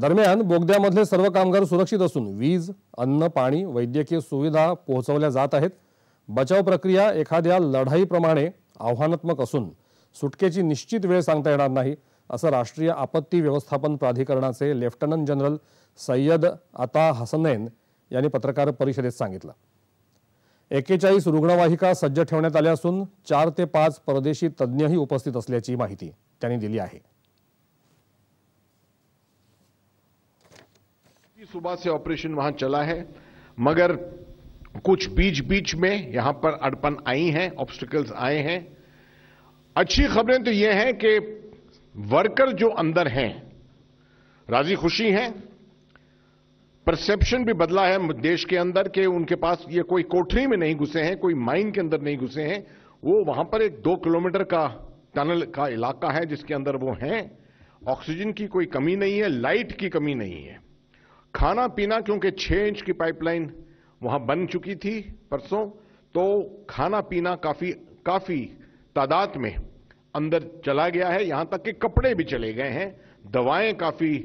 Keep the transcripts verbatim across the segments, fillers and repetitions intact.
दरमियान बोगद्यामधले सर्व कामगार सुरक्षित असून वीज, अन्न, पाणी, वैद्यकीय सुविधा पोहोचवल्या जात आहेत। बचाव प्रक्रिया एखाद्या लढाईप्रमाणे आव्हानात्मक असून सुटकेची निश्चित वेळ सांगता येणार नाही, असं राष्ट्रीय आपत्ती व्यवस्थापन प्राधिकरणाचे लेफ्टनंट जनरल सय्यद अता हसनैन यांनी पत्रकार परिषदेत सांगितलं। एक्केचाळीस रुग्णवाहिका सज्ज ठेवण्यात आल्या असून चार ते पाच परदेशी तज्ञही उपस्थित असल्याची माहिती त्यांनी दिली आहे। सुबह से ऑपरेशन वहां चला है, मगर कुछ बीच बीच में यहां पर अड़पन आई हैं, ऑब्स्टिकल्स आए हैं। अच्छी खबरें तो यह है कि वर्कर जो अंदर हैं राजी खुशी हैं। परसेप्शन भी बदला है देश के अंदर के उनके पास ये कोई कोठरी में नहीं घुसे हैं, कोई माइन के अंदर नहीं घुसे हैं। वो वहां पर एक दो किलोमीटर का टनल का इलाका है जिसके अंदर वो हैं। ऑक्सीजन की कोई कमी नहीं है, लाइट की कमी नहीं है, खाना पीना क्योंकि छह इंच की पाइपलाइन वहां बन चुकी थी परसों, तो खाना पीना काफी काफी तादाद में अंदर चला गया है। यहां तक कि कपड़े भी चले गए हैं, दवाएं काफी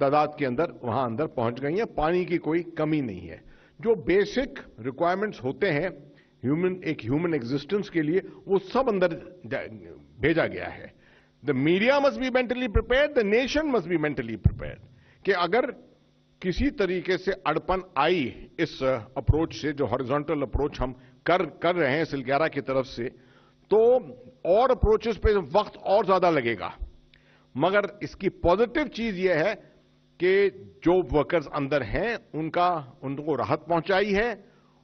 तादाद के अंदर वहां अंदर पहुंच गई हैं। पानी की कोई कमी नहीं है। जो बेसिक रिक्वायरमेंट्स होते हैं ह्यूमन एक ह्यूमन एग्जिस्टेंस के लिए वो सब अंदर भेजा गया है। The media must be mentally prepared, the nation must be mentally prepared कि अगर किसी तरीके से अड़पन आई इस अप्रोच से जो हॉरिजॉन्टल अप्रोच हम कर कर रहे हैं सिल्क्यारा की तरफ से, तो और अप्रोचेस पे वक्त और ज्यादा लगेगा। मगर इसकी पॉजिटिव चीज यह है कि जो वर्कर्स अंदर हैं उनका उनको राहत पहुंचाई है,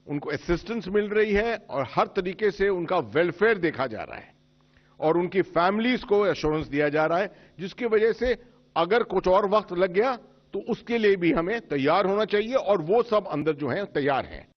उनको असिस्टेंस मिल रही है और हर तरीके से उनका वेलफेयर देखा जा रहा है और उनकी फैमिलीज को एश्योरेंस दिया जा रहा है, जिसकी वजह से अगर कुछ और वक्त लग गया तो उसके लिए भी हमें तैयार होना चाहिए और वो सब अंदर जो हैं तैयार हैं।